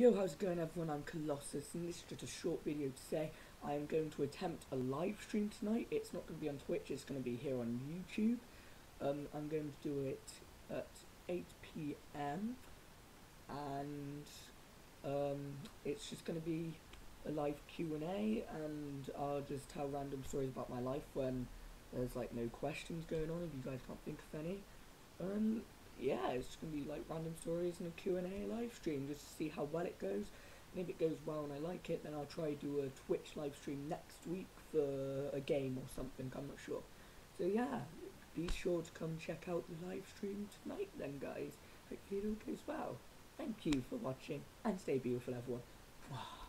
Yo, how's it going everyone? I'm Colossus and this is just a short video to say I am going to attempt a live stream tonight. It's not going to be on Twitch, it's going to be here on YouTube. I'm going to do it at 8 PM and it's just going to be a live Q&A and I'll just tell random stories about my life when there's like no questions going on if you guys can't think of any. Yeah, it's just going to be like random stories and a Q&A live stream just to see how well it goes. And if it goes well and I like it, then I'll try to do a Twitch live stream next week for a game or something, I'm not sure. So yeah, be sure to come check out the live stream tonight then guys. Hopefully it all goes well. Thank you for watching and stay beautiful everyone.